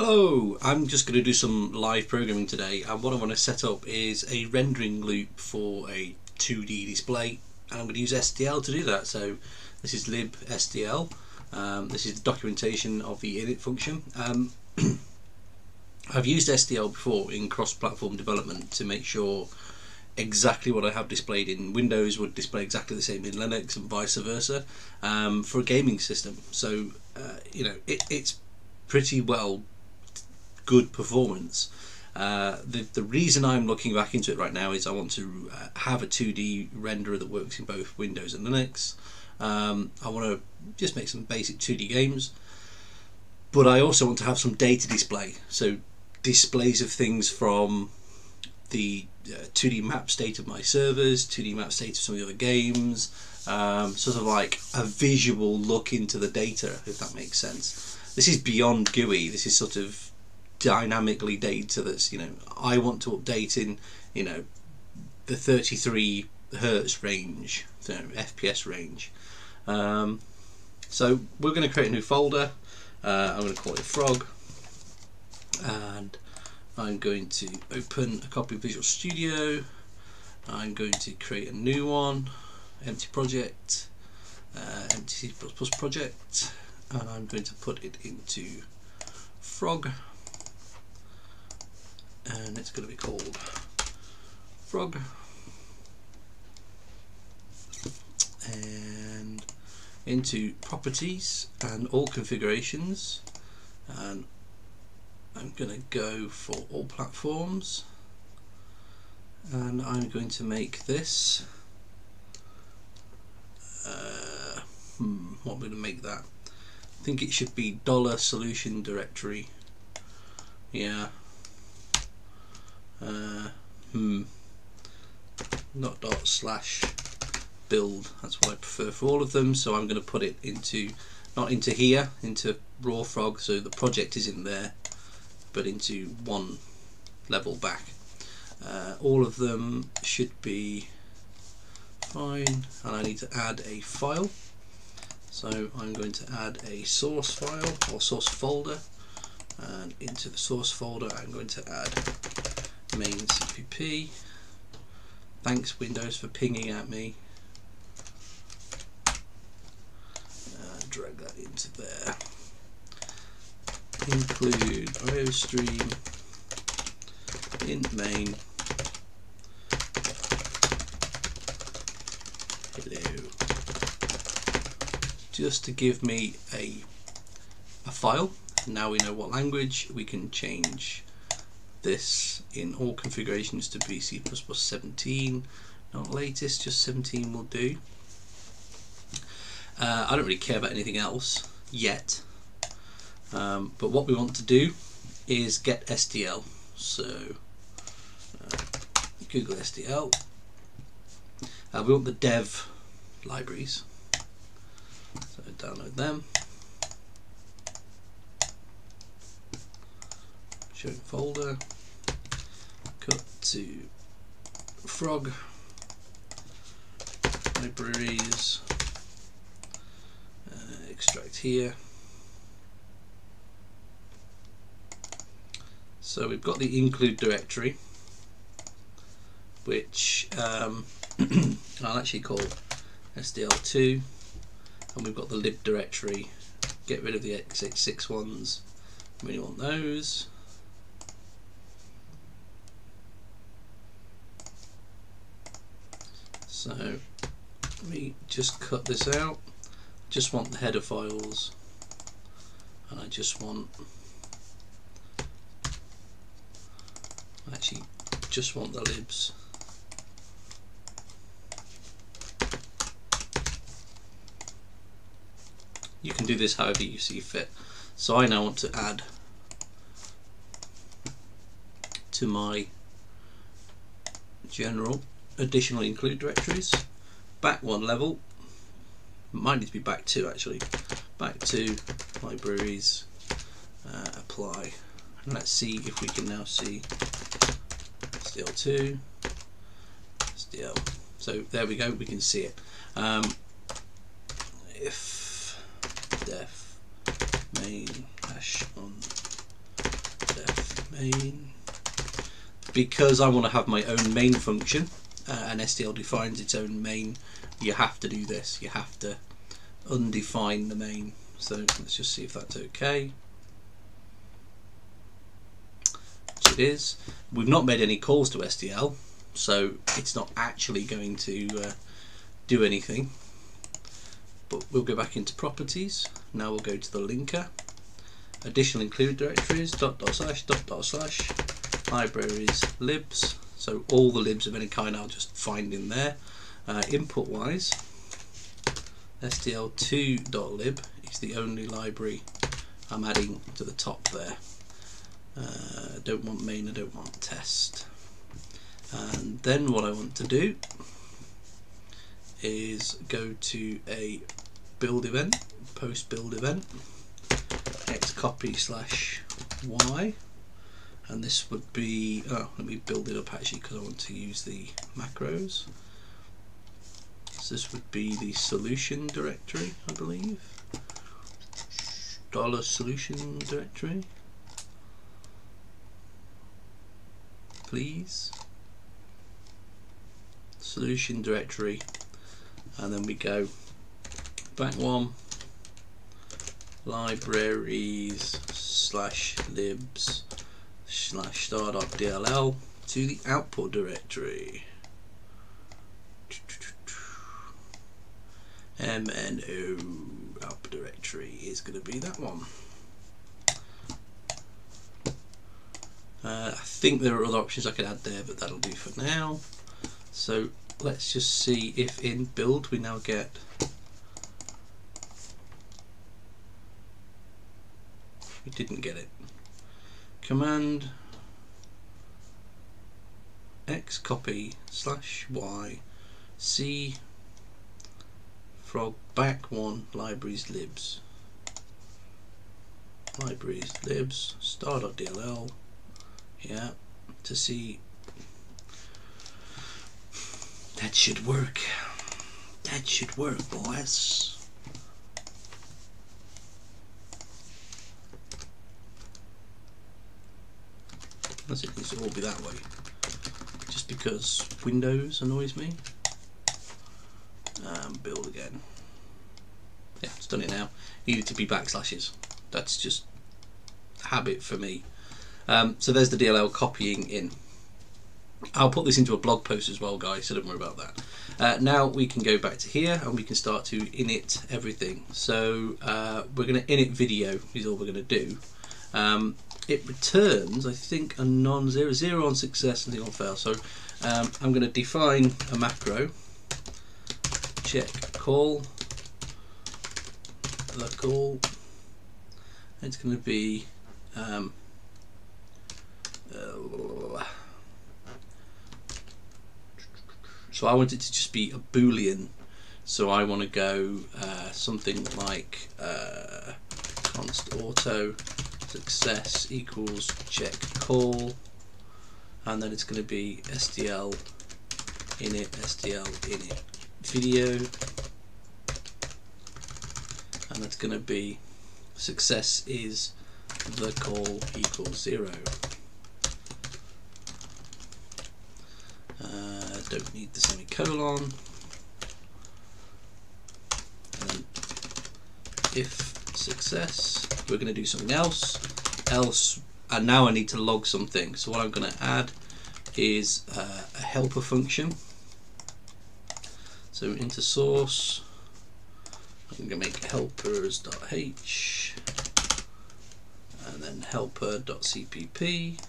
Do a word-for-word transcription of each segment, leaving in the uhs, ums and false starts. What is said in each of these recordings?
Hello, I'm just going to do some live programming today, and what I want to set up is a rendering loop for a two D display, and I'm going to use S D L to do that. So this is lib S D L, um, this is the documentation of the init function. Um, I've used S D L before in cross-platform development to make sure exactly what I have displayed in Windows would display exactly the same in Linux and vice versa um, for a gaming system. So uh, you know, it, it's pretty well good performance. Uh, the, the reason I'm looking back into it right now is I want to uh, have a two D renderer that works in both Windows and Linux. Um, I want to just make some basic two D games, but I also want to have some data display. So displays of things from the uh, two D map state of my servers, two D map state of some of the other games, um, sort of like a visual look into the data, if that makes sense. This is beyond G U I, this is sort of dynamically data that's, you know, I want to update in, you know, the thirty-three hertz range, you know, F P S range. Um, so we're going to create a new folder. Uh, I'm going to call it Frog, and I'm going to open a copy of Visual Studio. I'm going to create a new one, empty project, uh, empty C plus plus project, and I'm going to put it into Frog. And it's going to be called Frog, and into properties and all configurations, and I'm going to go for all platforms, and I'm going to make this uh, hmm, what am I going to make that? I think it should be dollar solution directory. Yeah. Uh, hmm. Not dot slash build. That's what I prefer for all of them. So I'm going to put it into, not into here, into raw frog. So the project is in there, but into one level back. Uh, all of them should be fine. And I need to add a file. So I'm going to add a source file or source folder, and into the source folder I'm going to add main C P P. Thanks Windows for pinging at me. Uh, drag that into there. Include iostream int main. Hello. Just to give me a a file. Now we know what language. We can change this in all configurations to be C plus plus seventeen, not latest, just seventeen will do. Uh, I don't really care about anything else yet, um, but what we want to do is get S D L. So uh, Google S D L. Uh, we want the dev libraries, so download them. Show folder, cut to Frog, libraries, uh, extract here. So we've got the include directory, which um, I'll actually call S D L two, and we've got the lib directory. Get rid of the x eighty-six ones, we don't want those. So let me just cut this out. Just want the header files, and I just want actually just want the libs. You can do this however you see fit. So I now want to add to my general additional include directories, back one level, might need to be back two actually, back to libraries, uh, apply, and let's see if we can now see S D L two, S D L, so there we go, we can see it. Um, if def main dash on main, because I want to have my own main function, uh, and S D L defines its own main. You have to do this. You have to undefine the main. So let's just see if that's okay. So it is. We've not made any calls to S D L, so it's not actually going to uh, do anything. But we'll go back into properties. Now we'll go to the linker, additional include directories, dot dot slash dot dot slash, libraries, libs. So all the libs of any kind I'll just find in there. Uh, input wise, S D L two dot lib is the only library I'm adding to the top there. Uh, I don't want main, I don't want test. And then what I want to do is go to a build event, post build event, x copy slash y, and this would be, oh, let me build it up actually because I want to use the macros. So this would be the solution directory, I believe, dollar solution directory, please, solution directory. And then we go back one, libraries slash libs slash star dot dll to the output directory, mno output directory is going to be that one. Uh, I think there are other options I could add there, but that'll do for now. So let's just see if in build we now get we didn't get it. Command x copy slash y c frog back one libraries libs libraries libs star.dll, yeah, to see. That should work. That should work, boys. Unless it needs to all be that way. Just because Windows annoys me. And build again. Yeah, it's done it now. Needed to be backslashes. That's just habit for me. Um, so there's the D L L copying in. I'll put this into a blog post as well, guys, so don't worry about that. Uh, now we can go back to here and we can start to init everything. So uh, we're going to init video is all we're going to do. Um, it returns, I think, a non-zero, zero on success, nothing on fail. So um, I'm going to define a macro, check call, the call. It's going to be um, uh, so I want it to just be a boolean, so I want to go uh, something like uh, const auto success equals check call, and then it's going to be S D L init S D L init video, and that's going to be success is the call equals zero. Uh, don't need the semicolon. And if success, we're going to do something else. Else, and now I need to log something. So what I'm going to add is uh, a helper function. So into source, I'm going to make helpers.h and then helper.cpp.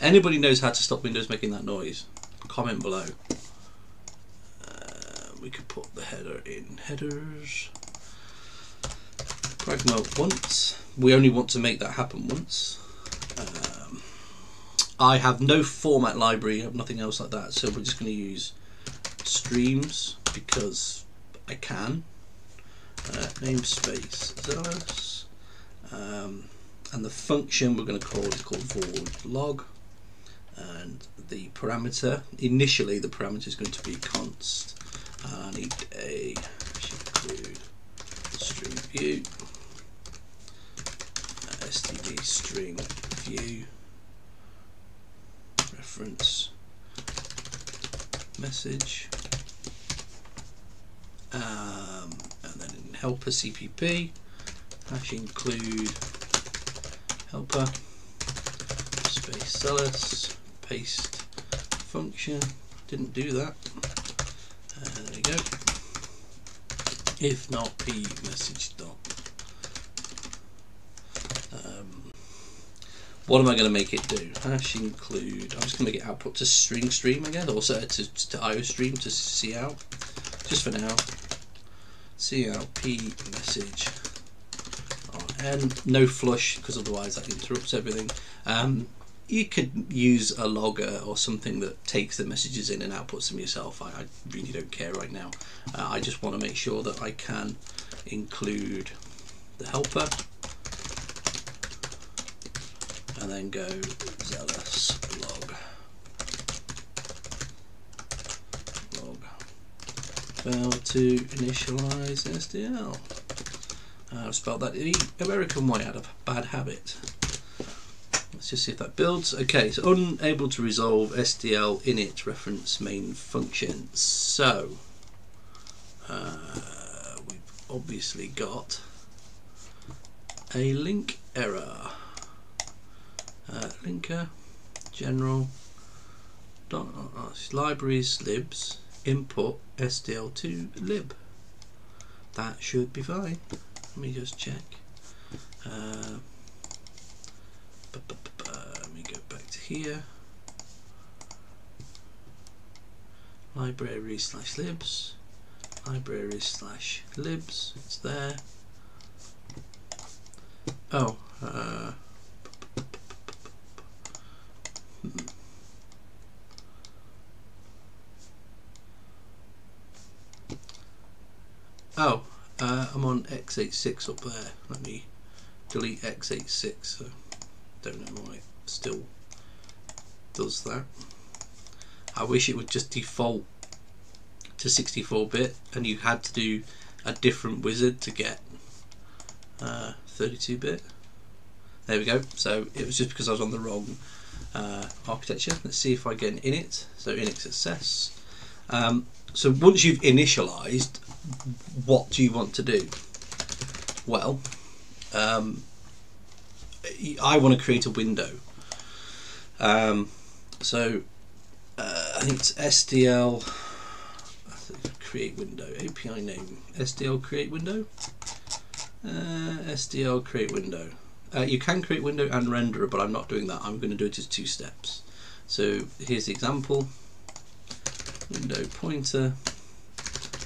Anybody knows how to stop Windows making that noise? Comment below. Uh, we could put the header in headers. Pragma once. We only want to make that happen once. Um, I have no format library, I have nothing else like that, so we're just going to use streams because I can. Uh, namespace Xelous. Um, and the function we're going to call is called void log. And the parameter, initially the parameter is going to be const, and I need a should include stream view, string view reference message, um, and then in helper C P P hash include helper space Xelous paste function. Didn't do that. Uh, there we go. If not, p message dot. Um, what am I going to make it do? Hash include. I'm just going to make it output to string stream again, or set it to, to I O stream to C out. Just for now. C out p message. And no flush, because otherwise that interrupts everything. Um, you could use a logger or something that takes the messages in and outputs them yourself. I, I really don't care right now. Uh, I just want to make sure that I can include the helper and then go Xelous log log fail to initialize S D L. Uh, I've spelled that the American way out of bad habit. Let's just see if that builds. Okay, so unable to resolve S D L init reference main function. So uh, we've obviously got a link error. Uh, linker general dot uh, libraries libs import S D L two lib. That should be fine. Let me just check. Uh, Let me go back to here. Library slash libs. Library slash libs. It's there. Oh. Uh, hmm. Oh. Uh, I'm on x eighty-six up there. Let me delete x eighty-six. So don't know why it still does that. I wish it would just default to sixty-four bit and you had to do a different wizard to get thirty-two bit. There we go. So it was just because I was on the wrong uh, architecture. Let's see if I get an init. So init success. Um, so once you've initialized, what do you want to do? Well, um, I want to create a window. Um, so uh, I think it's S D L I think create window, A P I name, S D L create window, uh, S D L create window. Uh, you can create window and renderer, but I'm not doing that. I'm going to do it as two steps. So here's the example, window pointer,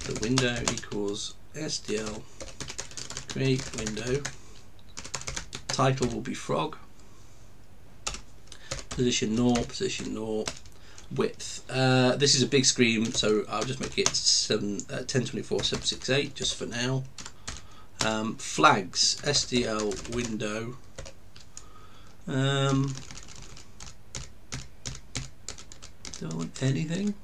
the window equals S D L create window. Title will be Frog, position zero, position zero, width. Uh, this is a big screen, so I'll just make it seven, uh, ten twenty-four seven sixty-eight just for now. Um, flags, S D L window. Um, do I want anything?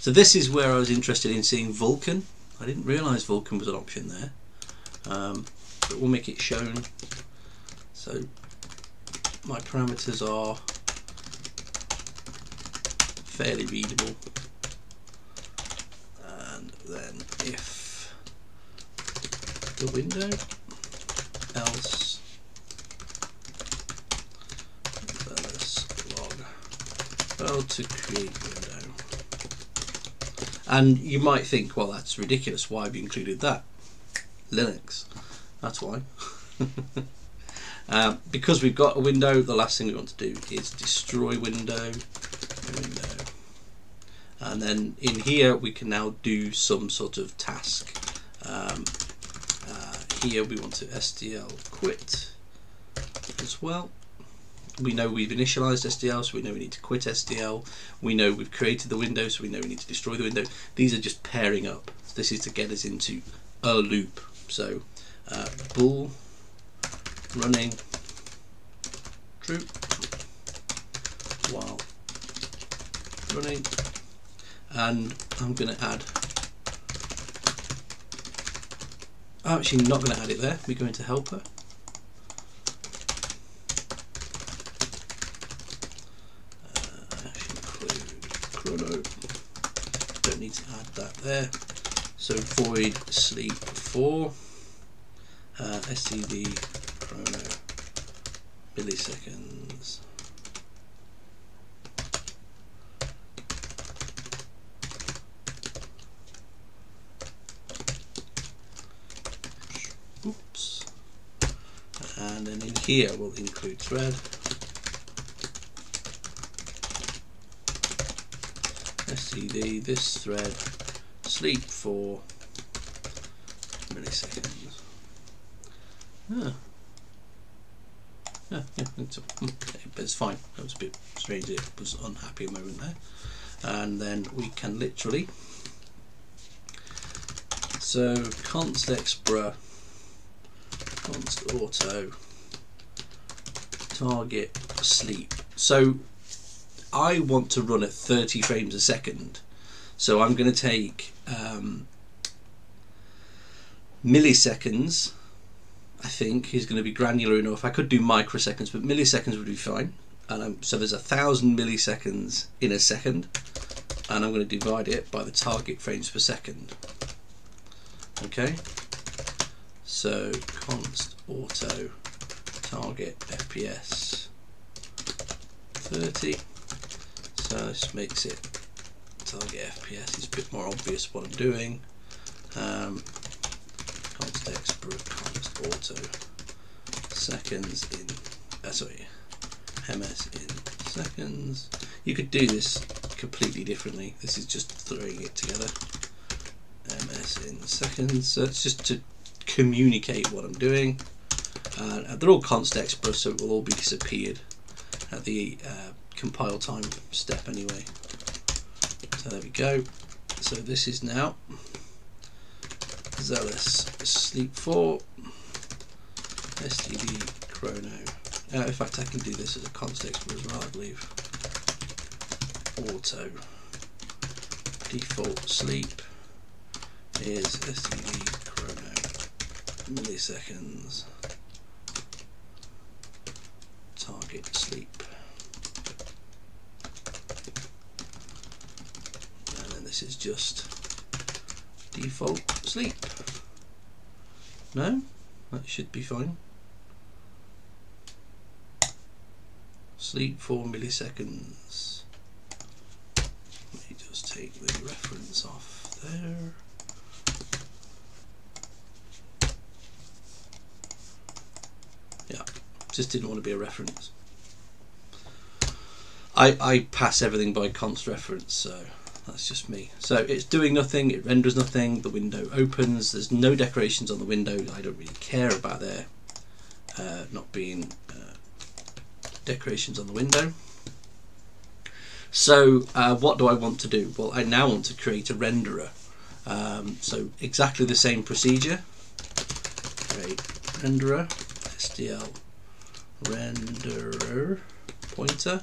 So this is where I was interested in seeing Vulkan. I didn't realise Vulkan was an option there, um, but we'll make it shown. So my parameters are fairly readable, and then if the window else log fail to create window. And you might think, well, that's ridiculous. Why have you included that? Linux. That's why. Uh, because we've got a window, the last thing we want to do is destroy window, window. And then in here we can now do some sort of task. Um, uh, here we want to S D L quit as well. We know we've initialized S D L, so we know we need to quit S D L. We know we've created the window, so we know we need to destroy the window. These are just pairing up. This is to get us into a loop. So uh, bool running true while running, and I'm going to add, I'm actually not going to add it there, we're going to helper there. So void sleep four, uh, std chrono milliseconds. Oops. And then in here we'll include thread. std this thread sleep for milliseconds. Ah. Yeah, yeah, it's, it's fine. That was a bit strange. It was unhappy a moment there. And then we can literally. So const expra, const auto, target sleep. So I want to run at thirty frames a second. So I'm going to take um, milliseconds. I think is going to be granular enough. I could do microseconds, but milliseconds would be fine. And I'm, so there's a thousand milliseconds in a second, and I'm going to divide it by the target frames per second. Okay. So const auto target F P S thirty. So this makes it target F P S is a bit more obvious what I'm doing. Um, const expert const auto seconds in uh, sorry ms in seconds. You could do this completely differently. This is just throwing it together. Ms in seconds. So it's just to communicate what I'm doing. Uh, they're all const expert, so it will all be disappeared at the uh, compile time step anyway. So there we go. So this is now Xelous sleep four std chrono. Uh, in fact, I can do this as a const expert as well, I believe. Auto default sleep is std chrono milliseconds target sleep. And then this is just default sleep. No, that should be fine. Sleep four milliseconds. Let me just take the reference off there. Yeah, just didn't want to be a reference. I, I pass everything by const reference, so that's just me. So it's doing nothing, it renders nothing, the window opens, there's no decorations on the window. I don't really care about there uh, not being uh, decorations on the window. So uh, what do I want to do? Well, I now want to create a renderer. Um, so exactly the same procedure. Create renderer, S D L renderer pointer,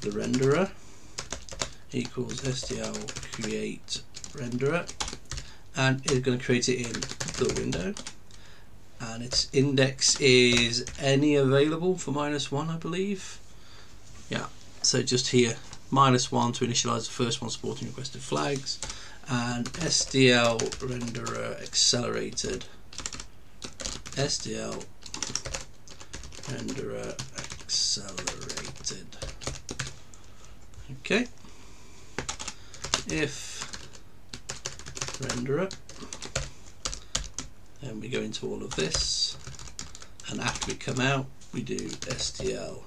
the renderer equals S D L create renderer, and it's going to create it in the window, and its index is any available for minus one, I believe. Yeah, so just here minus one to initialize the first one supporting requested flags, and S D L renderer accelerated, S D L renderer accelerated. Okay. If renderer, then we go into all of this, and after we come out we do S D L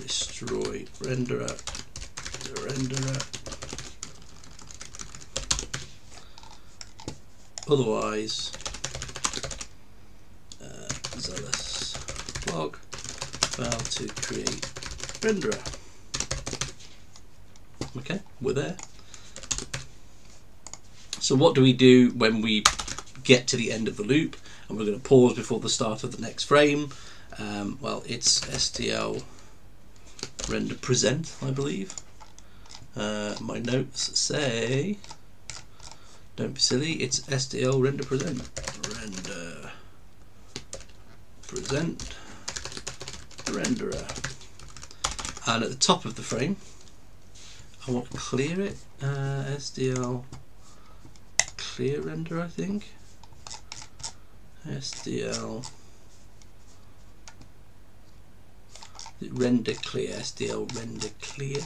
destroy renderer, the renderer, otherwise uh, Xelous log fail to create renderer. Okay, we're there. So what do we do when we get to the end of the loop and we're going to pause before the start of the next frame? Um, well, it's S D L render present, I believe. Uh, my notes say, don't be silly, it's S D L render present. Render present renderer. And at the top of the frame, I want to clear it. Uh, S D L see it render, I think. S D L render clear, S D L render clear,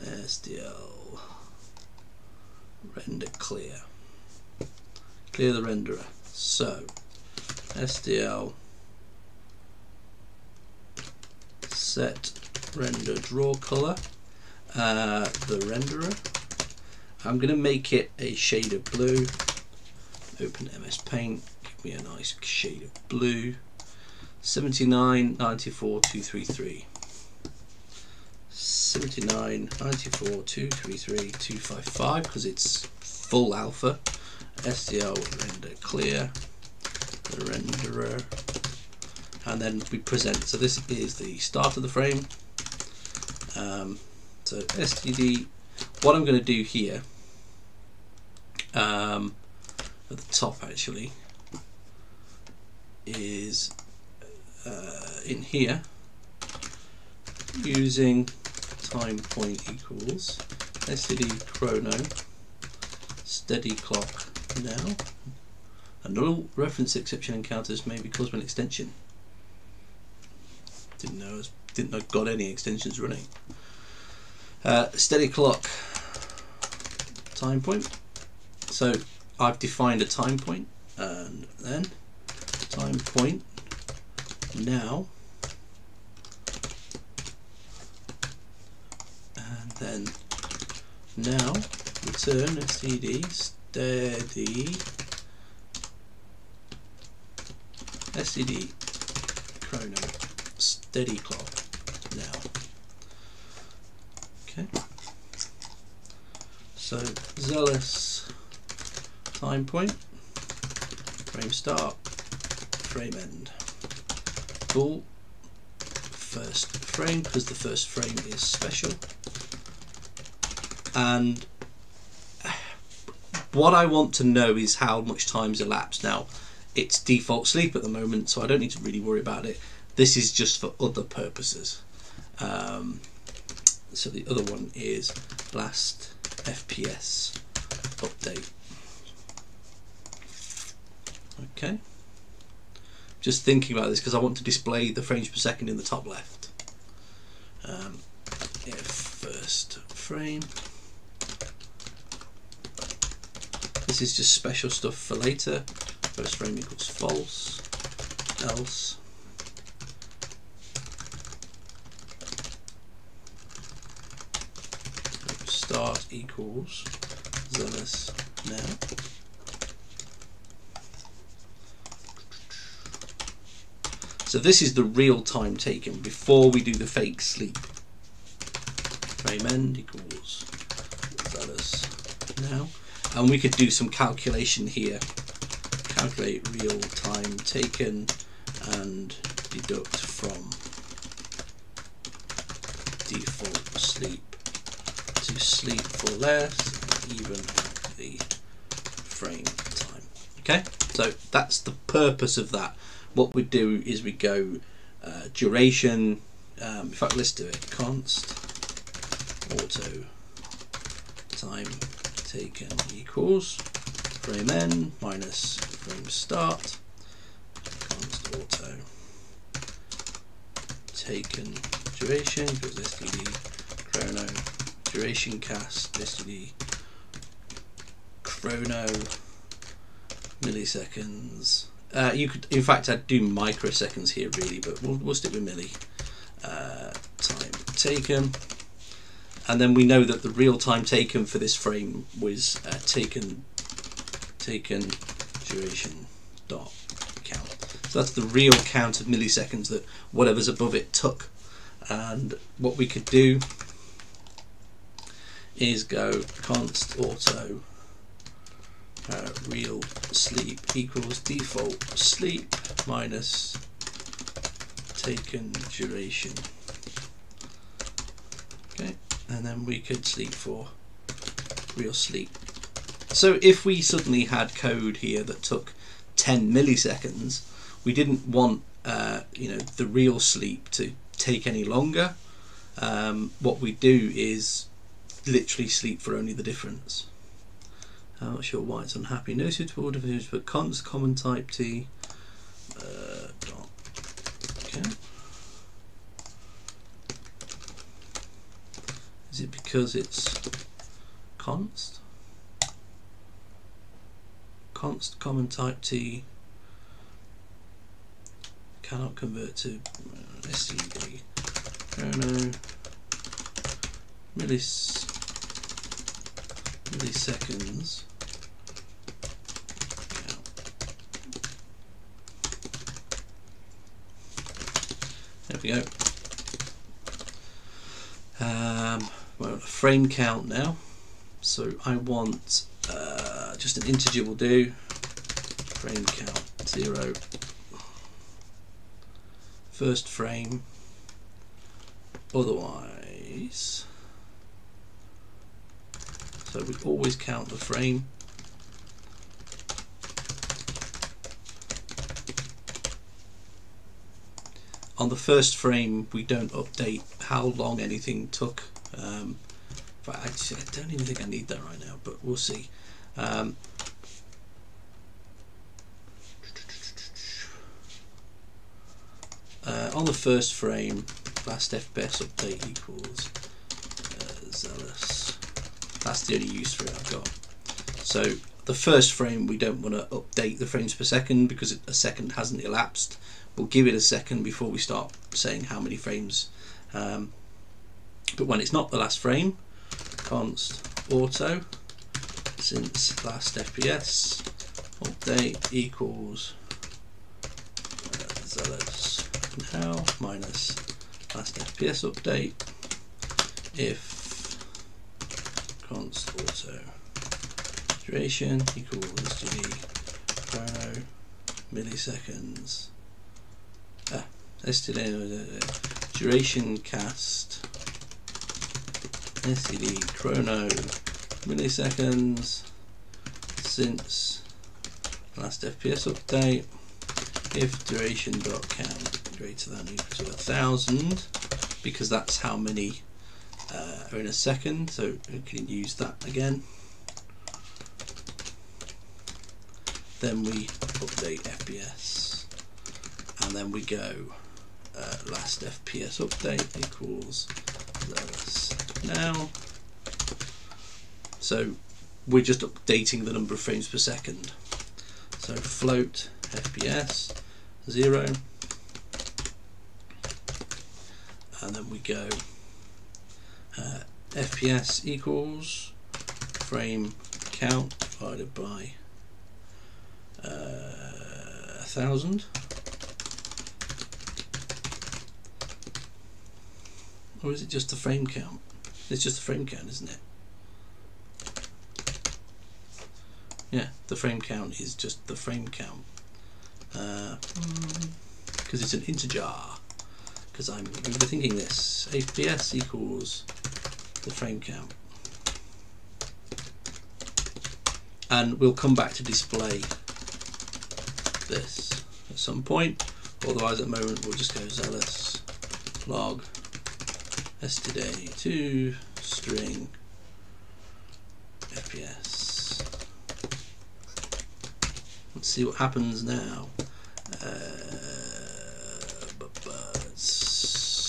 S D L render clear, clear the renderer. So S D L set render draw color, uh, the renderer. I'm going to make it a shade of blue. Open M S Paint, give me a nice shade of blue. seventy-nine, ninety-four, two thirty-three. seventy-nine, ninety-four, two thirty-three, two fifty-five, because it's full alpha. S D L render clear, the renderer, and then we present. So this is the start of the frame. Um, so S T D, what I'm going to do here, um, at the top actually, is uh, in here, using time point equals S T D chrono steady clock now, and null reference exception encounters may be caused by an extension. Didn't know I was, didn't know I got any extensions running. Uh, steady clock time point. So I've defined a time point, and then time point now, and then now return S T D steady S T D chrono steady clock now. Okay, so Xelous time point, frame start, frame end, bool, first frame, because the first frame is special. And what I want to know is how much time's elapsed. Now, it's default sleep at the moment, so I don't need to really worry about it. This is just for other purposes. Um, so the other one is last F P S update. Okay. Just thinking about this because I want to display the frames per second in the top left. Um, yeah, first frame. This is just special stuff for later. First frame equals false, else. Start equals Xelous now. So this is the real time taken before we do the fake sleep. Frame end equals Xelous now. And we could do some calculation here. Calculate real time taken and deduct from default sleep to sleep for less, even the frame time. Okay, so that's the purpose of that. What we do is we go uh, duration, um, in fact let's do it, const auto time taken equals frame end minus frame start, const auto taken duration, because S T D chrono duration cast, S T D chrono milliseconds. Uh, you could, in fact, I'd do microseconds here really, but we'll, we'll stick with milli. Uh, time taken. And then we know that the real time taken for this frame was uh, taken taken duration dot count. So that's the real count of milliseconds that whatever's above it took. And what we could do is go const auto uh, real sleep equals default sleep minus taken duration. Okay, and then we could sleep for real sleep. So if we suddenly had code here that took ten milliseconds, we didn't want uh, you know, the real sleep to take any longer. Um, what we do is literally sleep for only the difference. I'm not sure why it's unhappy. No suitable definitions for const, common type T. Uh, okay. Is it because it's const? Const common type T cannot convert to S T D. Oh no. Millis milliseconds. There we go. Um, well, a frame count now. So I want uh, just an integer will do. Frame count zero. First frame. Otherwise, so we always count the frame. On the first frame, we don't update how long anything took. Um, but I, just, I don't even think I need that right now, but we'll see. Um, uh, on the first frame, last F B S update equals uh, Xelous. That's the only use for it I've got. So the first frame, we don't want to update the frames per second because a second hasn't elapsed. We'll give it a second before we start saying how many frames. Um, but when it's not the last frame, const auto since last F P S update equals uh, Xelous now minus last F P S update if const auto duration equals to be chrono milliseconds. Ah, S T D duration cast S T D chrono milliseconds since last F P S update if duration dot count greater than or equal to a thousand, because that's how many uh, are in a second. So we can use that again. Then we update F P S, and then we go uh, last F P S update equals Xelous now. So we're just updating the number of frames per second. So float F P S zero. And then we go uh, F P S equals frame count divided by a uh, thousand. Or is it just the frame count? It's just the frame count, isn't it? Yeah, the frame count is just the frame count. Uh, because it's an integer. Because I'm overthinking this. F P S equals the frame count. And we'll come back to display this at some point. Otherwise, at the moment, we'll just go Xelous log S T D two string F P S. Let's see what happens now. Uh,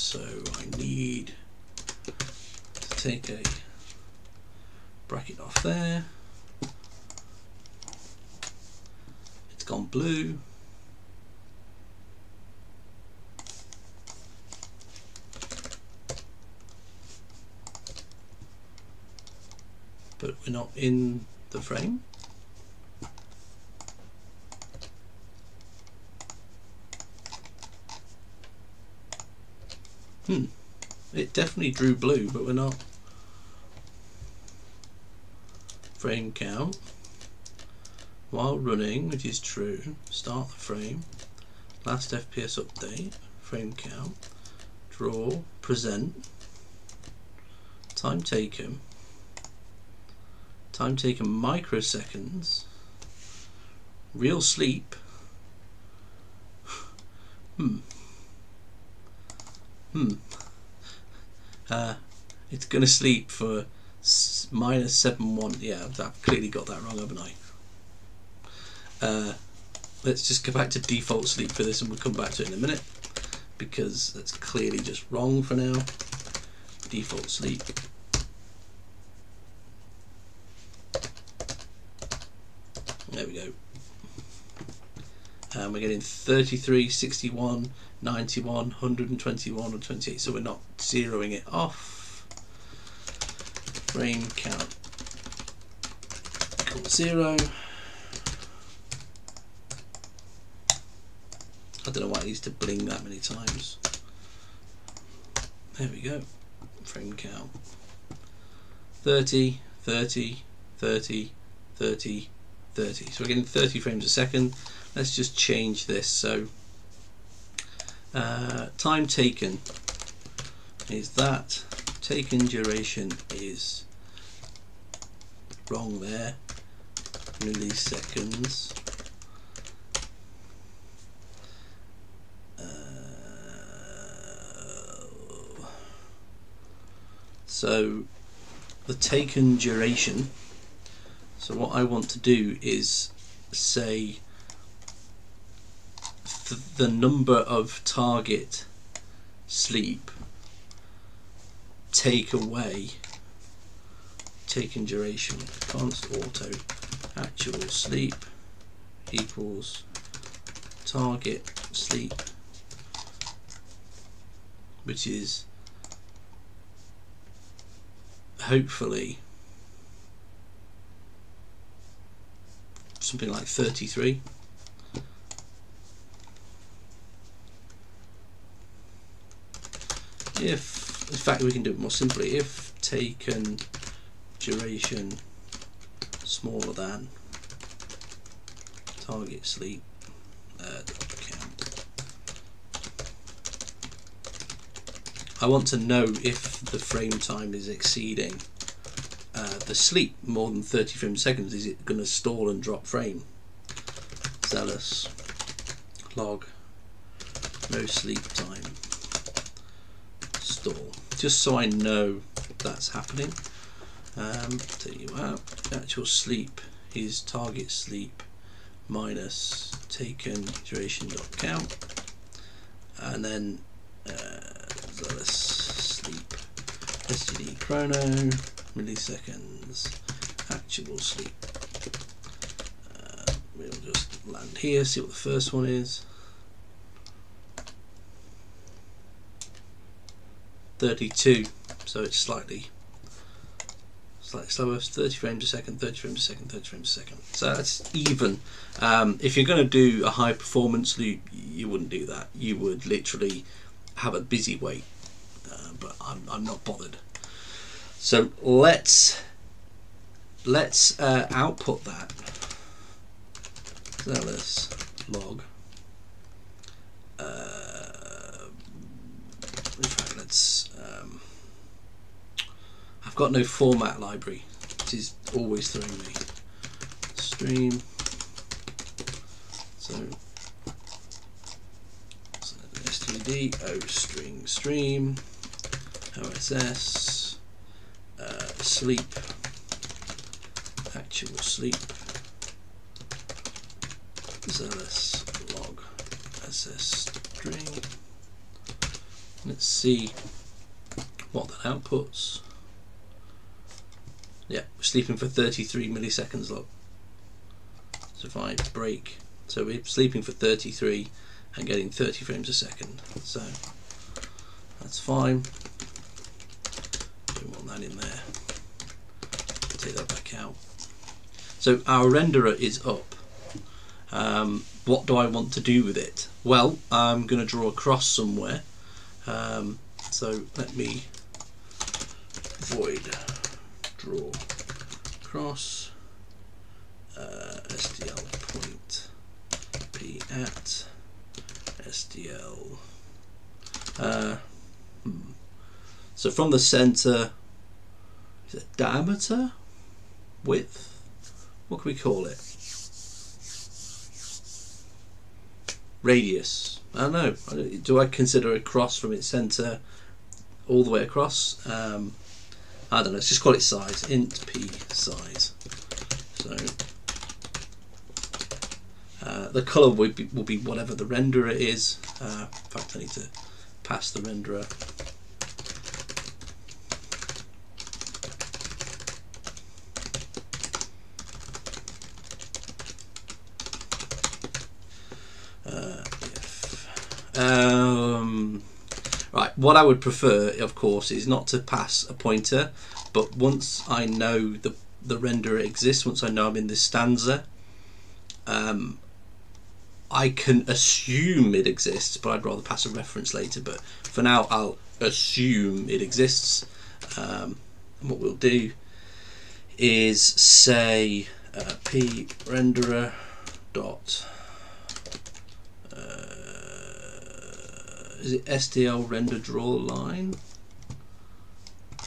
So I need to take a bracket off there. It's gone blue. But we're not in the frame. Hmm, it definitely drew blue, but we're not. Frame count while running, which is true. Start the frame. Last F P S update. Frame count. Draw. Present. Time taken. Time taken microseconds. Real sleep. Hmm. Hmm. Uh, it's gonna sleep for minus seven one. Yeah, I've clearly got that wrong, haven't I? Uh, let's just go back to default sleep for this, and we'll come back to it in a minute, because that's clearly just wrong for now. Default sleep. There we go. Um, we're getting thirty-three, sixty-one, ninety-one, one twenty-one, or twenty-eight, so we're not zeroing it off. Frame count equals zero. I don't know why it needs to bling that many times. There we go. Frame count thirty, thirty, thirty, thirty, thirty. So we're getting thirty frames a second. Let's just change this. So uh, time taken is that. Taken duration is wrong there. Milliseconds. So the taken duration, so what I want to do is say th the number of target sleep take away taken duration, const auto actual sleep equals target sleep, which is hopefully something like thirty-three. If, in fact, we can do it more simply. If taken duration smaller than target sleep, uh, count. I want to know if the frame time is exceeding uh, the sleep more than thirty frames a second. Is it going to stall and drop frame? Xelous log no sleep time stall, just so I know that's happening. Um, tell you what, actual sleep is target sleep minus taken duration dot count, and then uh, Xelous sleep std chrono milliseconds actual sleep. Uh, we'll just land here, see what the first one is. thirty-two, so it's slightly slightly slower. thirty frames a second, thirty frames a second, thirty frames a second. So that's even. Um, if you're going to do a high performance loop, you wouldn't do that. You would literally have a busy wait, uh, but I'm, I'm not bothered. So let's let's uh, output that. Xelous log. Uh, in fact, let's. Um, I've got no format library, which is always throwing me. Stream. So. O string stream O S S uh, sleep actual sleep Xelous log S S string. Let's see what that outputs. Yeah, we're sleeping for thirty-three milliseconds log. So if I break, so we're sleeping for thirty-three. And getting thirty frames a second, so that's fine. Don't want that in there. Take that back out. So our renderer is up. Um, what do I want to do with it? Well, I'm going to draw a cross somewhere. Um, so let me void draw cross uh, S D L point p at S D L. Uh, hmm. So from the center, is it diameter, width? What can we call it? Radius. I don't know. Do I consider a cross from its center all the way across? Um, I don't know, let's just call it size, int p size. So uh, the color will be, will be whatever the renderer is. Uh, in fact, I need to pass the renderer. Um, right, what I would prefer, of course, is not to pass a pointer, but once I know the, the renderer exists, once I know I'm in this stanza, um, I can assume it exists, but I'd rather pass a reference later. But for now, I'll assume it exists. Um, and what we'll do is say uh, p renderer dot is it S D L render draw line?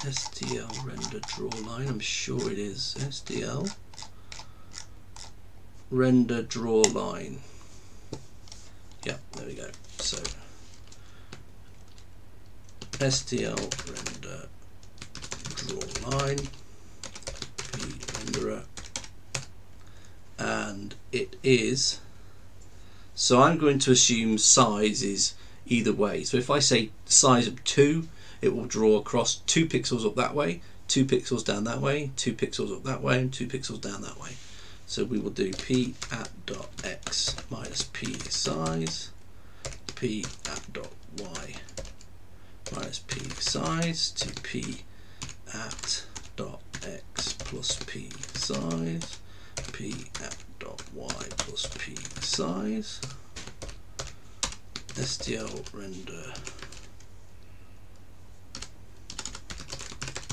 S D L render draw line, I'm sure it is. S D L render draw line. Yeah, there we go. So S D L render draw line, P renderer, and it is. So I'm going to assume size is either way. So if I say size of two, it will draw across two pixels up that way, two pixels down that way, two pixels up that way, and two pixels down that way. So we will do p at dot x minus p size, p at dot y minus p size to p at dot x plus p size, p at dot y plus p size. S D L render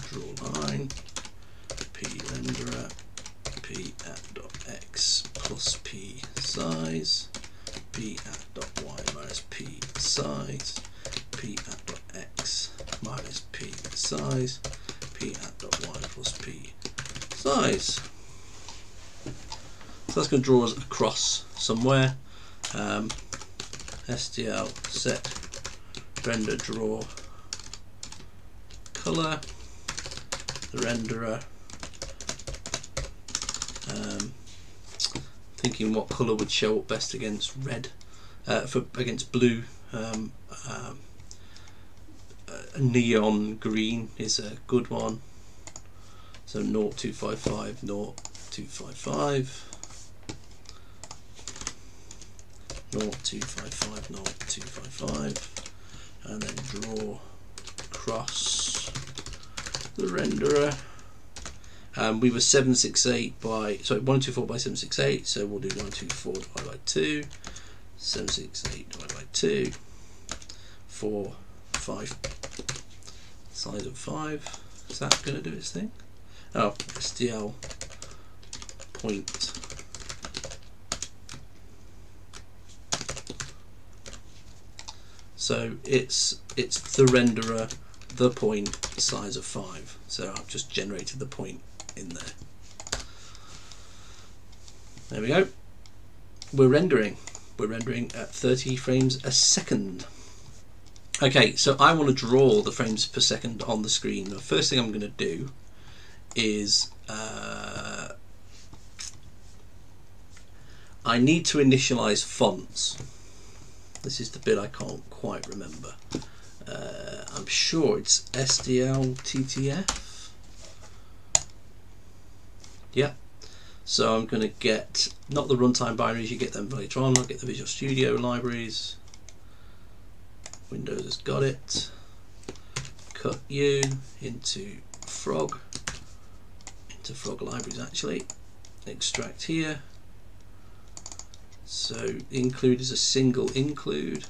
draw line, p renderer, p at dot x plus p size, p at dot y minus p size, p at dot x minus p size, p at dot y plus p size. So that's going to draw us across somewhere. Um, S D L set render draw color, the renderer. Um, thinking what color would show up best against red, uh, for against blue. Um, um, uh, neon green is a good one. So zero point two five five, zero point two five five. zero point two five five, zero point two five five, and then draw across the renderer. Um, we were seven sixty-eight by, sorry, one twenty-four by seven sixty-eight, so we'll do one twenty-four divided by two, seven sixty-eight divided by two, four, five, size of five. Is that going to do its thing? Oh, S D L point. So it's it's the renderer, the point, size of five. So I've just generated the point in there. There we go. We're rendering. We're rendering at thirty frames a second. Okay, so I want to draw the frames per second on the screen. The first thing I'm going to do is uh, I need to initialize fonts. This is the bit I can't quite remember. Uh, I'm sure it's S D L T T F. Yeah. So I'm going to get, not the runtime binaries, you get them later on. I'll get the Visual Studio libraries. Windows has got it. Cut U into Frog, into Frog libraries actually. Extract here. So include is a single include.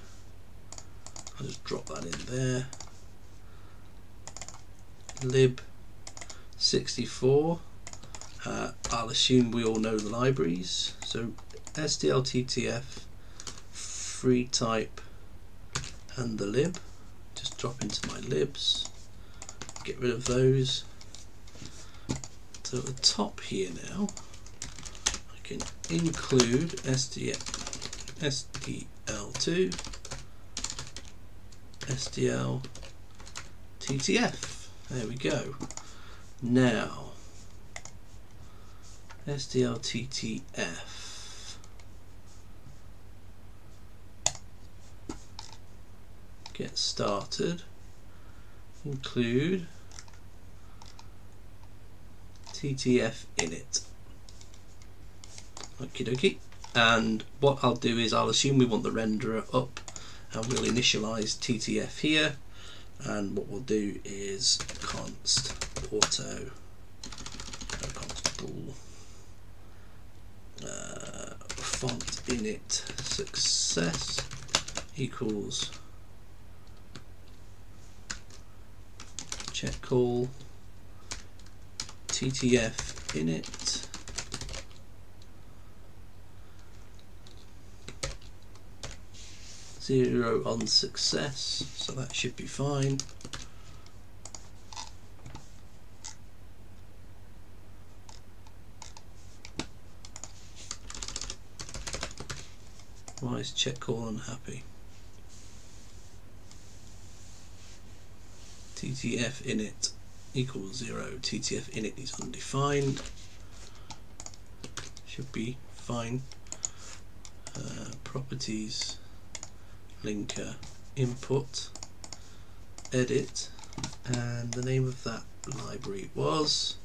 I'll just drop that in there. Lib sixty-four. Uh, I'll assume we all know the libraries. So S D L T T F, free type, and the lib. Just drop into my libs. Get rid of those. So at the top here now, can include S D L two, S D L T T F. There we go. Now, S D L T T F. Get started. Include T T F init. Okie dokie. And what I'll do is I'll assume we want the renderer up, and we'll initialize T T F here. And what we'll do is const auto const bool uh, font init success equals check call T T F init. Zero on success, so that should be fine. Why is check call unhappy? T T F init equals zero. T T F init is undefined. Should be fine. Uh, properties. Linker input edit, and the name of that library was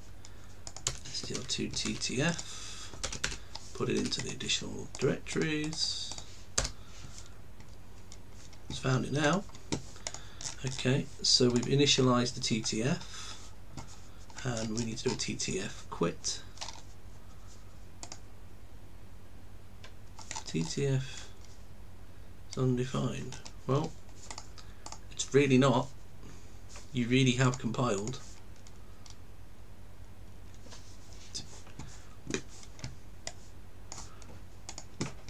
S D L two T T F. Put it into the additional directories. It's found it now. Okay, so we've initialized the T T F, and we need to do a T T F quit. T T F undefined. Well, it's really not. You really have compiled.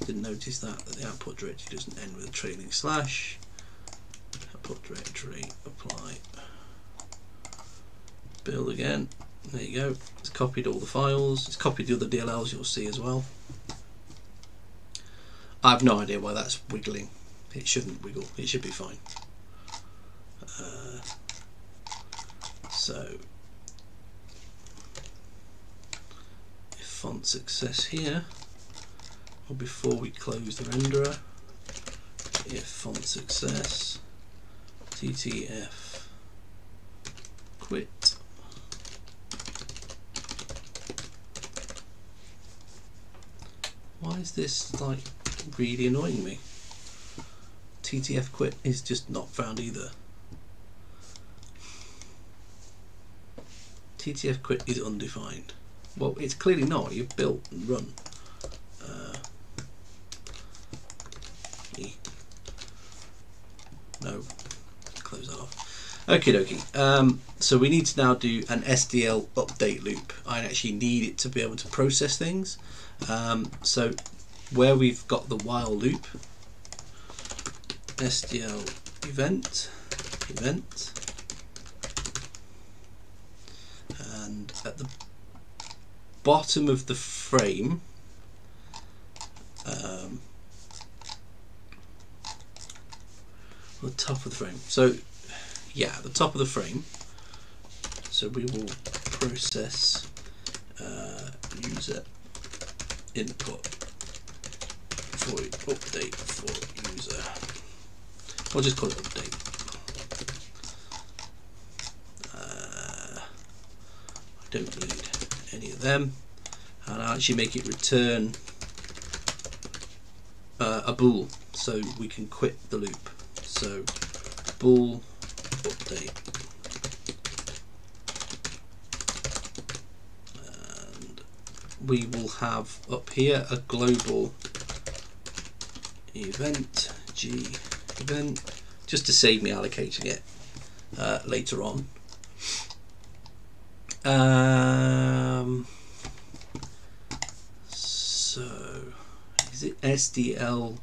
Didn't notice that, that the output directory doesn't end with a trailing slash. Output directory apply. Build again. There you go. It's copied all the files. It's copied the other D L Ls you'll see as well. I have no idea why that's wiggling. It shouldn't wiggle. It should be fine. Uh, so, if font success here, or before we close the renderer, if font success, T T F quit. Why is this like? Really annoying me. T T F quit is just not found either. T T F quit is undefined. Well, it's clearly not. You've built and run. Uh, no, close that off. Okie dokie. Um, so we need to now do an S D L update loop. I actually need it to be able to process things. Um, so. Where we've got the while loop, S D L event, event, and at the bottom of the frame, um, the top of the frame. So yeah, the top of the frame. So we will process uh, user input. Void update for user. I'll just call it update. Uh, I don't need any of them, and I'll actually make it return uh, a bool so we can quit the loop. So bool update, and we will have up here a global event g event just to save me allocating it uh, later on. Um, so is it S D L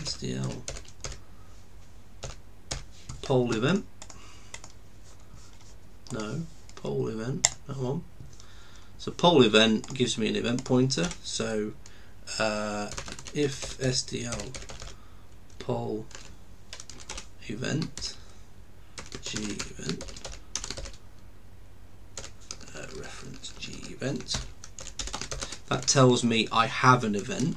S D L poll event? No, poll event. Come on. So poll event gives me an event pointer. So uh, if S D L poll event g event event, G event. That tells me I have an event.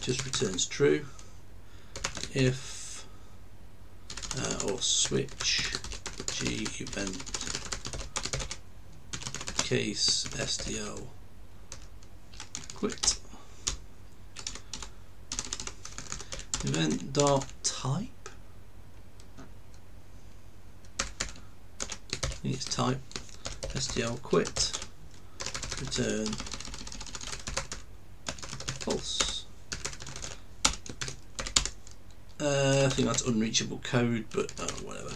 Just returns true if uh, or switch G event case S D L quit event dot type. I think it's type S D L quit, return false. Uh, I think that's unreachable code, but uh, whatever.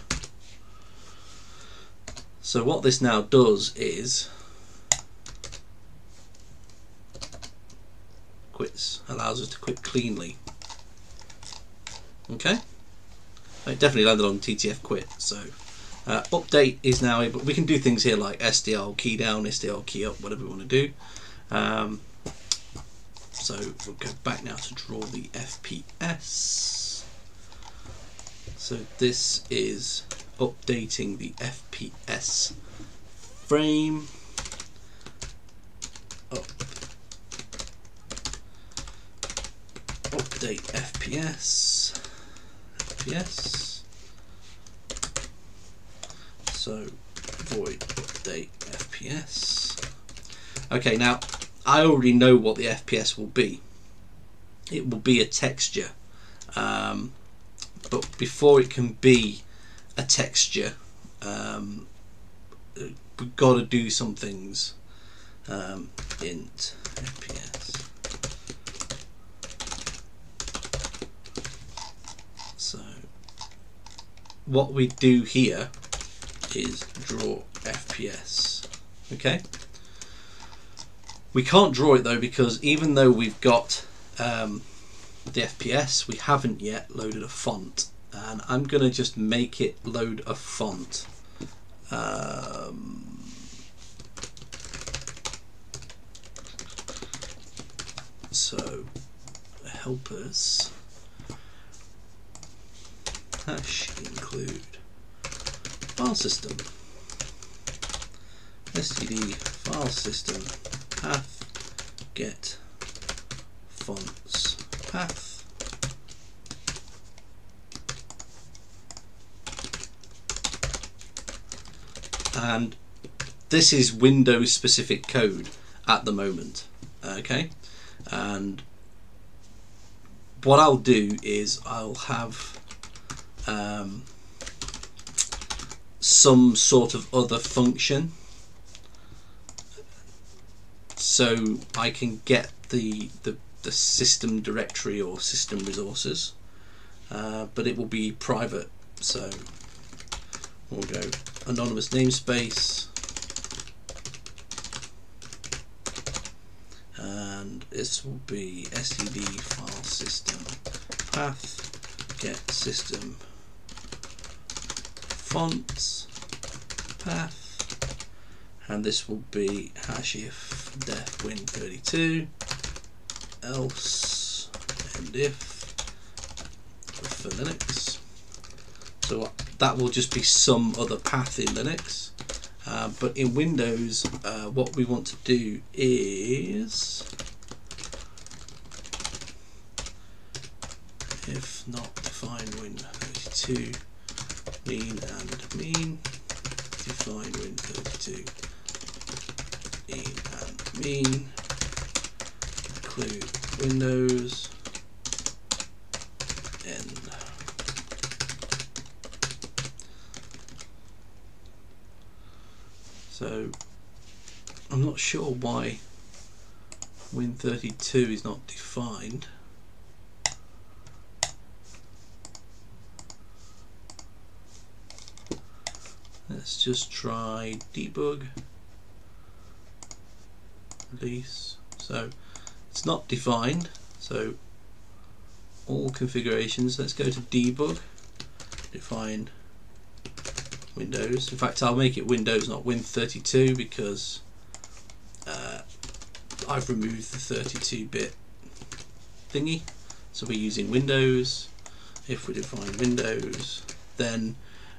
So what this now does is quits, allows us to quit cleanly. Okay, it definitely landed on T T F quit. So. Uh, update is now able, we can do things here like S D L key down, S D L key up, whatever we want to do. Um, so we'll go back now to draw the F P S. So this is updating the F P S frame. Up. Update F P S. F P S. So void update F P S. Okay, now I already know what the F P S will be. It will be a texture, um, but before it can be a texture, um, we've got to do some things. Um, int F P S. So what we do here is draw F P S. Okay, we can't draw it though, because even though we've got um, the F P S, we haven't yet loaded a font, and I'm gonna just make it load a font. Um, so helpers hash include file system, std file system path get fonts path, and this is Windows specific code at the moment. Okay, and what I'll do is I'll have um, some sort of other function so I can get the the, the system directory or system resources, uh, but it will be private, so we'll go anonymous namespace, and this will be std file system path get system fonts path, and this will be hash if def win thirty-two else end if for Linux. So that will just be some other path in Linux, uh, but in Windows uh, what we want to do is if not define win thirty-two mean and mean, define win thirty-two mean and mean, include Windows, end. So I'm not sure why win thirty-two is not defined. Let's just try debug release. So it's not defined, so all configurations, let's go to debug, define Windows. In fact, I'll make it Windows, not win thirty-two, because uh, I've removed the thirty-two bit thingy, so we're using Windows. If we define Windows, then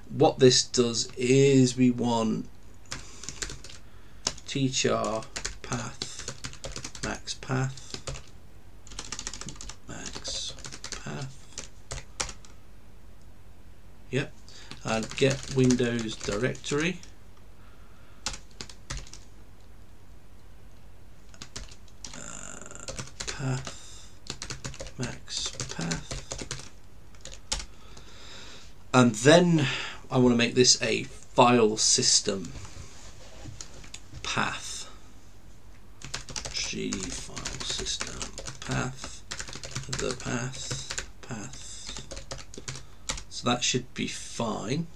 what this does is we want teacher path max path max path. Yep, and get Windows directory. Path max path, and then I want to make this a file system path, g file system path, the path path, so that should be fine.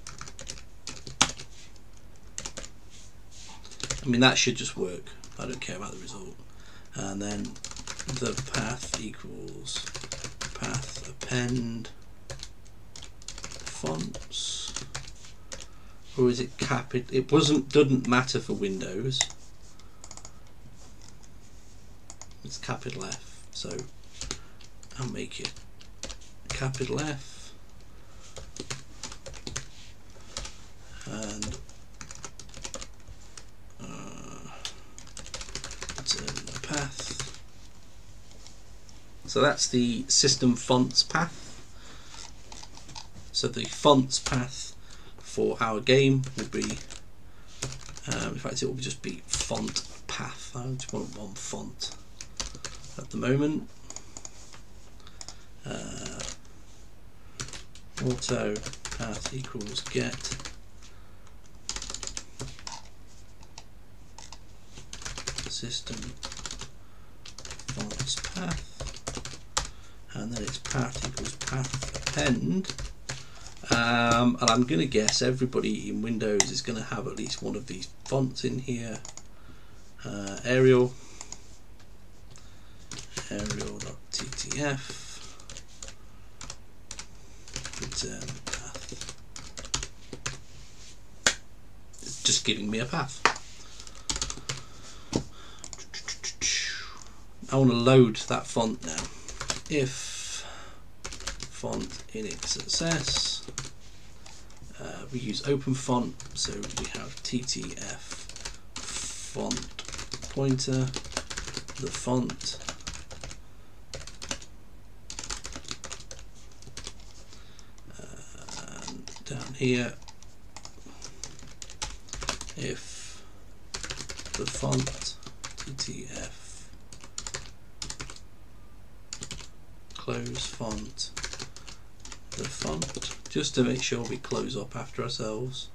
I mean, that should just work. I don't care about the result. And then the path equals path append fonts, or is it capital? It wasn't, doesn't matter for Windows. It's capital F, so I'll make it capital F and uh, return the path. So that's the system fonts path. So the fonts path for our game would be, um, in fact, it will just be font path. I just want one font at the moment. Uh, auto path equals get system fonts path. And then it's path equals path append. Um, and I'm going to guess everybody in Windows is going to have at least one of these fonts in here. Uh, Arial. Arial.ttf. Return path. It's just giving me a path. I want to load that font now. If font init success, uh, we use open font, so we have T T F font pointer, the font, uh, and down here, if the font T T F close font, the font, just to make sure we close up after ourselves.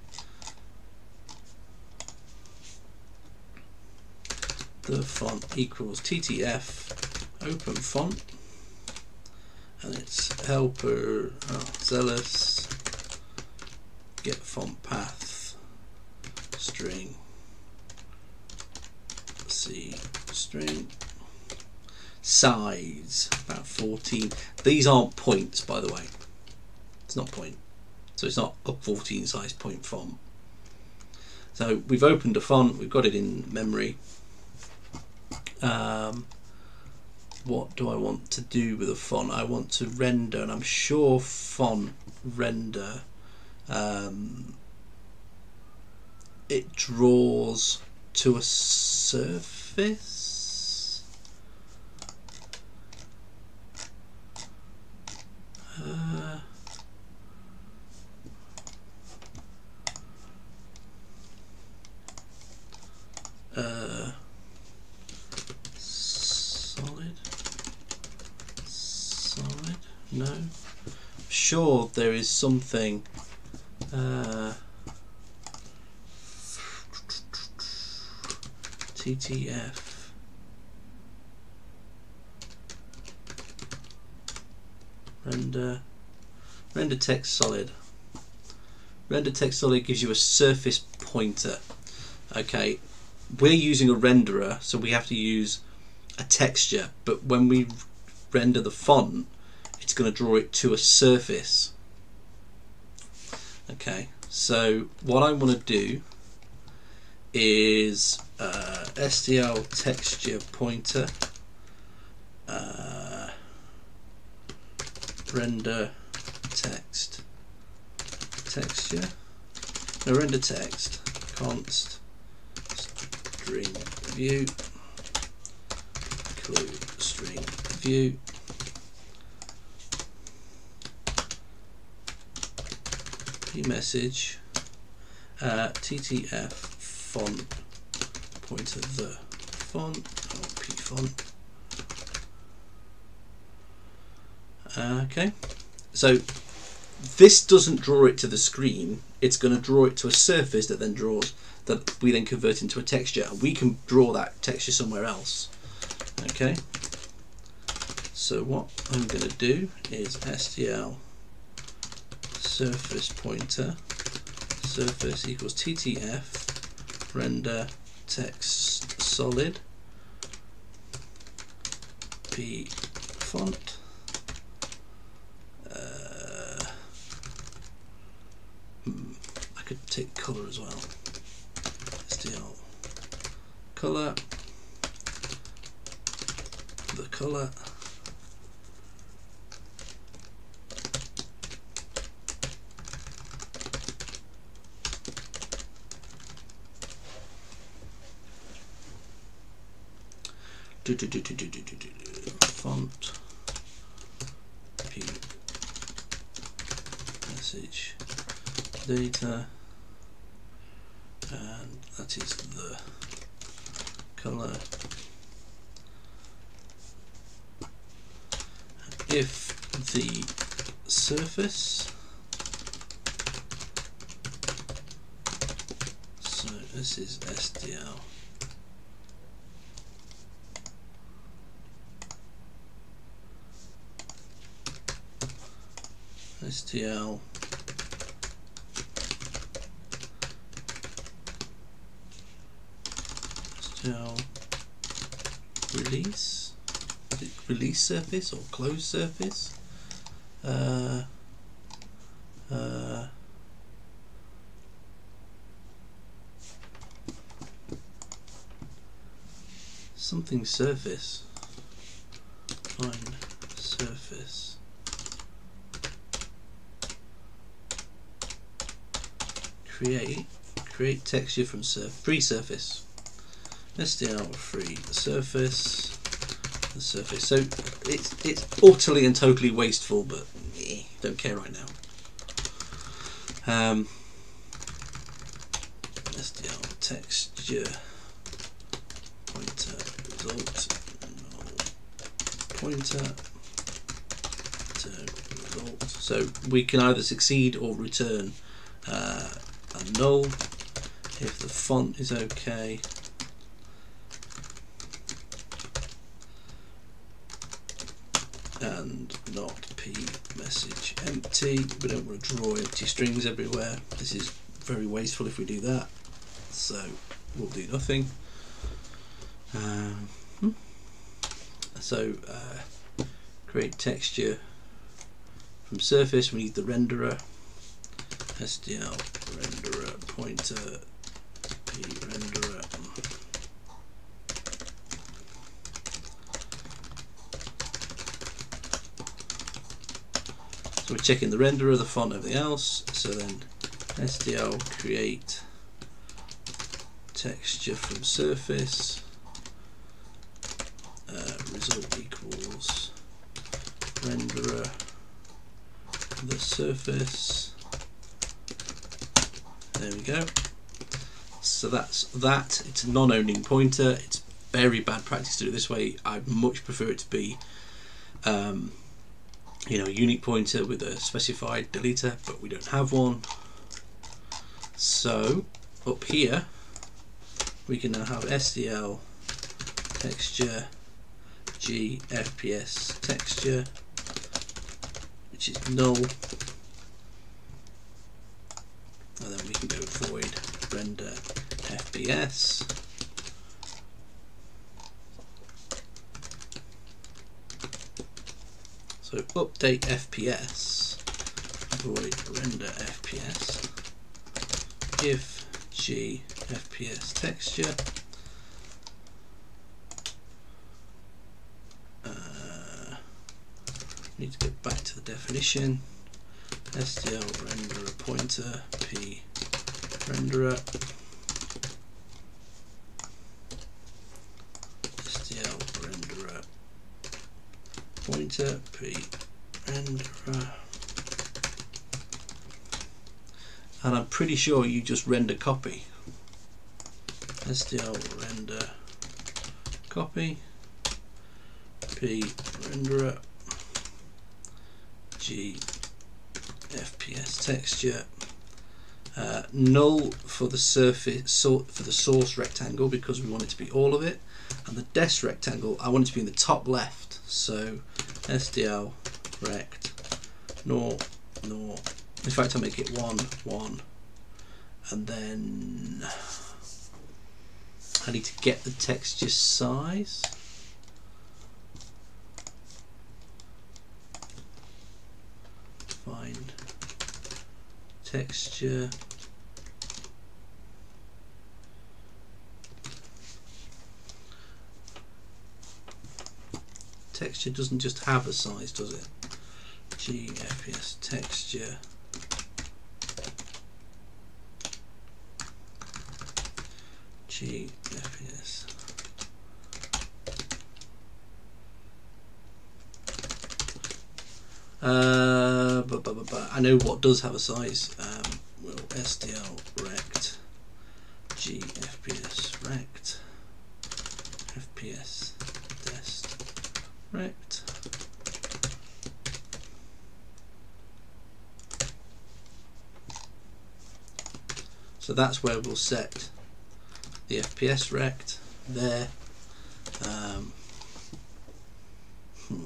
The font equals T T F open font, and it's helper oh, Xelous get font path string c string. Size about fourteen. These aren't points, by the way. It's not point, so it's not a fourteen size point font. So we've opened a font, we've got it in memory. Um, what do I want to do with a font? I want to render, and I'm sure font render, um, it draws to a surface. Uh, uh, solid, solid, no, I'm sure there is something, uh, T T F. Render, render text solid. Render text solid gives you a surface pointer. Okay, we're using a renderer, so we have to use a texture. But when we render the font, it's going to draw it to a surface. Okay, so what I want to do is uh, S D L texture pointer. Uh, render text texture Now render text const string view include string view. Message uh, T T F font pointer the font or P font. Uh, okay, so this doesn't draw it to the screen. It's going to draw it to a surface that then draws that we then convert into a texture, and we can draw that texture somewhere else. Okay, so what I'm going to do is S D L surface pointer surface equals T T F render text solid P font uh, hmm, I could take color as well. S D L color the color Do, do, do, do, do, do, do, do. Font P message data, and that is the color. If the surface, so this is S D L. S D L S D L release release surface or close surface uh, uh, something surface find surface. Create create texture from surf, free surface. S D L free surface the surface. So it's it's utterly and totally wasteful, but eh, don't care right now. Um, S D L texture pointer result no pointer to result. So we can either succeed or return. Uh, And null if the font is okay. And not P message empty. We don't want to draw empty strings everywhere. This is very wasteful if we do that. So we'll do nothing. Um, so uh, create texture from surface. We need the renderer. S D L renderer pointer P renderer so we're checking the renderer, the font, everything else. So then S D L create texture from surface uh, result equals renderer the surface. There we go. So that's that. It's a non-owning pointer. It's very bad practice to do it this way. I'd much prefer it to be, um, you know, a unique pointer with a specified deleter, but we don't have one. So up here, we can now have S D L texture G F P S texture, which is null. And then we can go void render F B S. So update F P S, void render F P S, if G F P S texture, uh, need to go back to the definition. S D L renderer pointer P render it. S D L render it. Pointer P renderer. And I'm pretty sure you just render copy. S D L render copy. P renderer. G F P S texture. Uh, null for the surface, so for the source rectangle, because we want it to be all of it, and the dest rectangle I want it to be in the top left. So S D L rect nor nor. In fact, I make it one one, and then I need to get the texture size. Find texture. Texture doesn't just have a size, does it? G F P S texture. G F P S. Uh, but, but, but, but I know what does have a size. Um, well, S D L rect G F P S rect F P S dest rect. So that's where we'll set the F P S rect there. Um, hmm.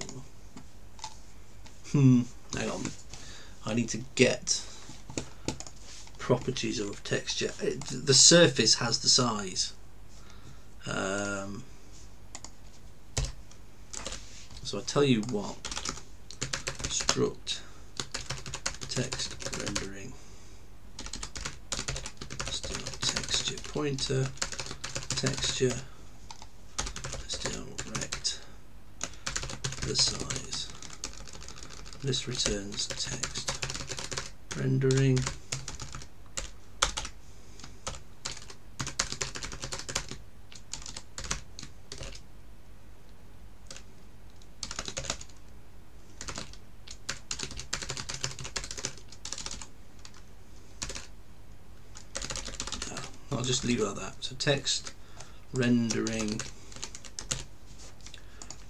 Hmm, hang on. I need to get properties of texture. It, the surface has the size. Um, so I tell you what, struct text rendering still texture pointer texture still rect the size. This returns text rendering. No, I'll just leave it like that. So text rendering,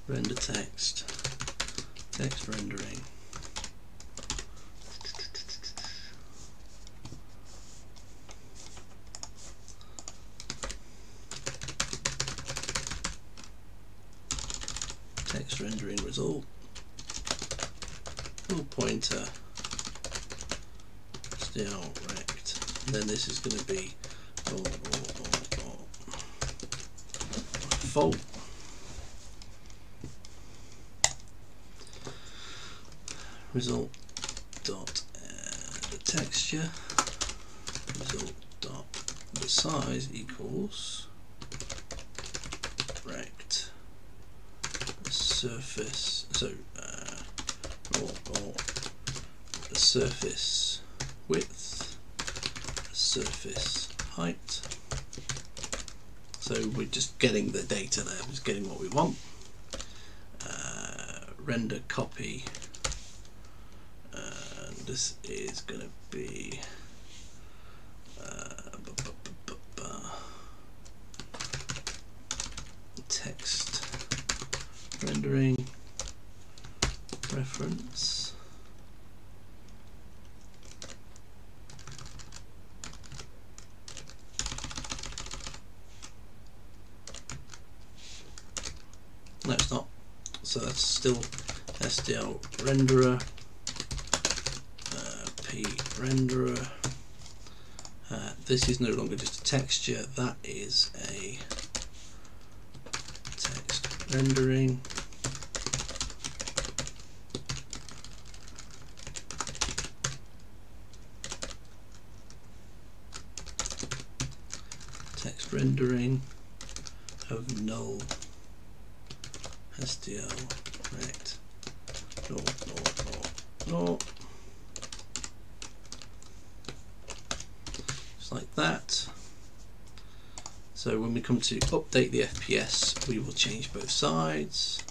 render text, text rendering. Rendering result, little pointer, still rect. And then this is going to be or, or, or, or. Fault. Result dot uh, the texture, result dot the size equals rect. Surface, so uh, or, or the surface width, surface height. So we're just getting the data there, we're just getting what we want. Uh, render copy, and this is going to be uh, bu bu bu bu bu. Text. Rendering reference no it's not, so that's still S D L renderer uh, P renderer. Uh, this is no longer just a texture, that is a text rendering. Rendering of null S D L rect no no no no, just like that. So when we come to update the F P S, we will change both sides.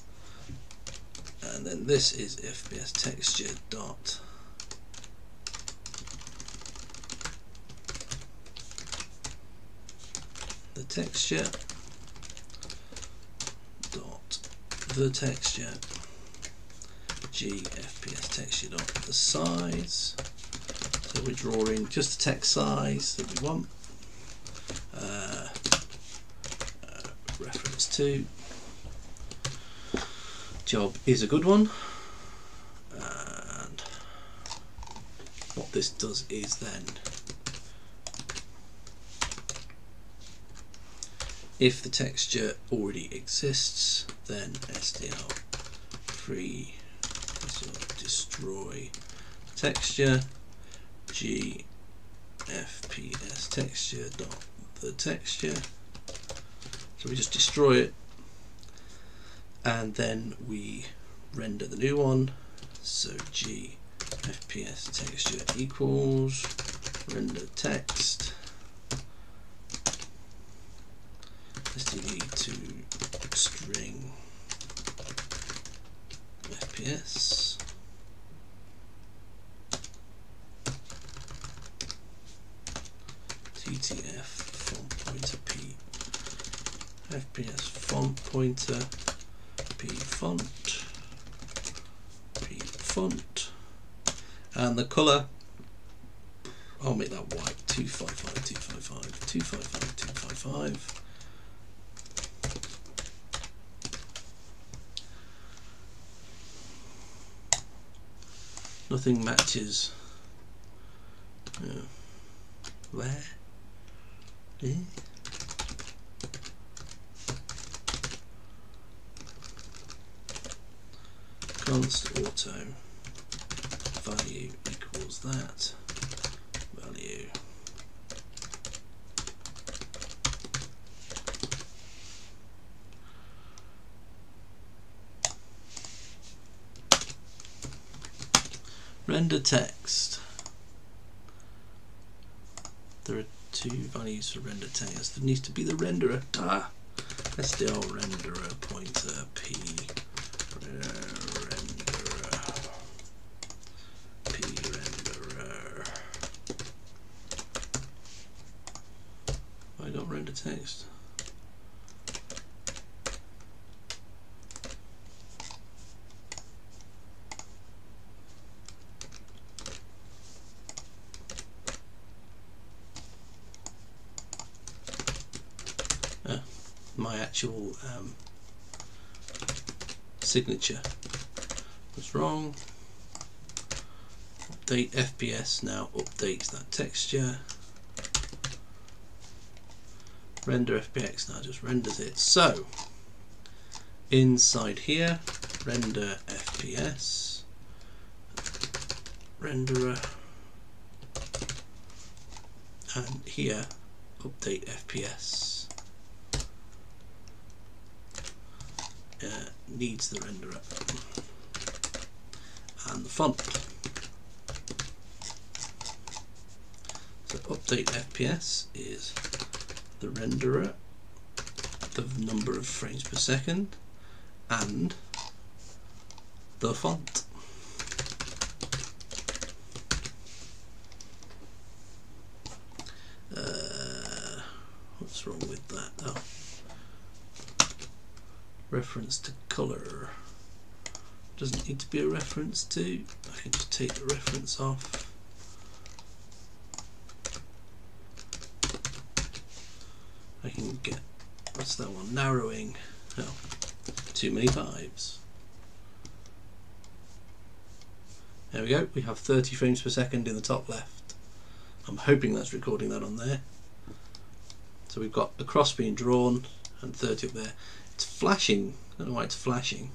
And then this is F P S texture dot the texture dot the texture g F P S texture dot the size. So we're drawing just the text size that we want. Uh, uh, reference to job is a good one, and what this does is then if the texture already exists, then S D L free destroy texture g F P S texture dot the texture. So we just destroy it, and then we render the new one. So g F P S texture equals render text S D L two string F P S. T T F font pointer P F P S font pointer P font P font, and the colour I'll make that white, two five five two five five two five five two five five. Nothing matches. Yeah. Where? Yeah. Const auto value equals that value. Render text. There are two values for render text. There needs to be the renderer. Ah, S D L renderer pointer P renderer P renderer. Why not render text? My actual um, signature was wrong. Update F P S now updates that texture. Render F P S now just renders it. So inside here, render F P S renderer, and here update F P S. Uh, needs the renderer and the font. So update F P S is the renderer, the number of frames per second, and the font. Uh, what's wrong with that? Oh. Reference to color doesn't need to be a reference to. I can just take the reference off. I can get, what's that one? Narrowing. Oh, too many vibes. There we go. We have thirty frames per second in the top left. I'm hoping that's recording that on there. So we've got a cross being drawn and thirty up there. It's flashing. I don't know why it's flashing.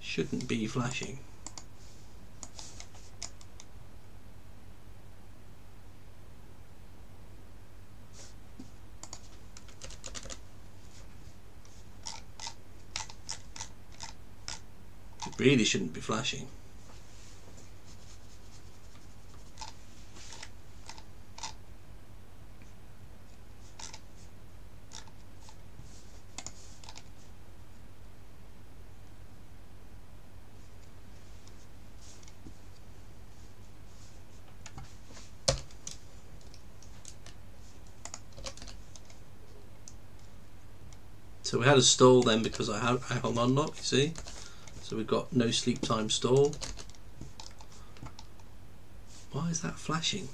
Shouldn't be flashing. It really shouldn't be flashing. So we had a stall then because I, had, I hung on lock, you see. So we've got no sleep time stall. Why is that flashing?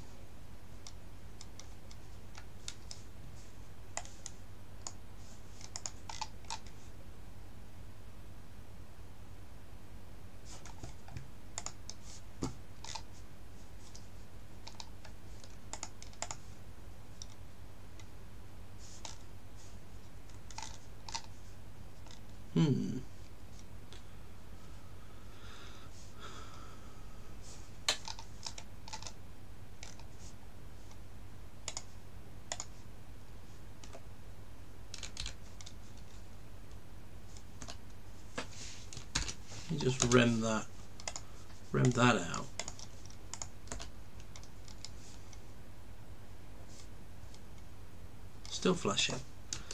Hmm. You just rem that, rem that out. Still flashing,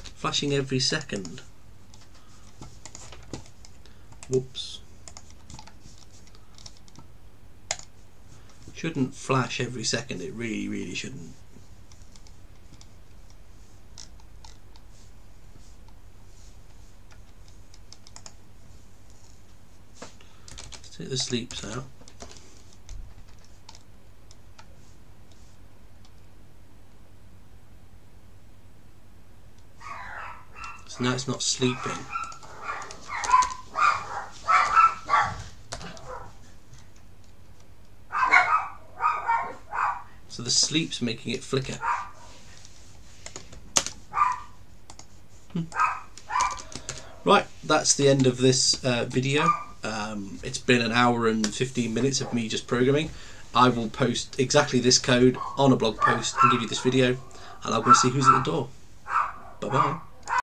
flashing every second. Whoops. Shouldn't flash every second, it really, really shouldn't. Let's take the sleeps out. So now it's not sleeping. So the sleep's making it flicker. Hmm. Right, that's the end of this uh, video. Um, it's been an hour and fifteen minutes of me just programming. I will post exactly this code on a blog post and give you this video, and I'll go see who's at the door. Bye bye.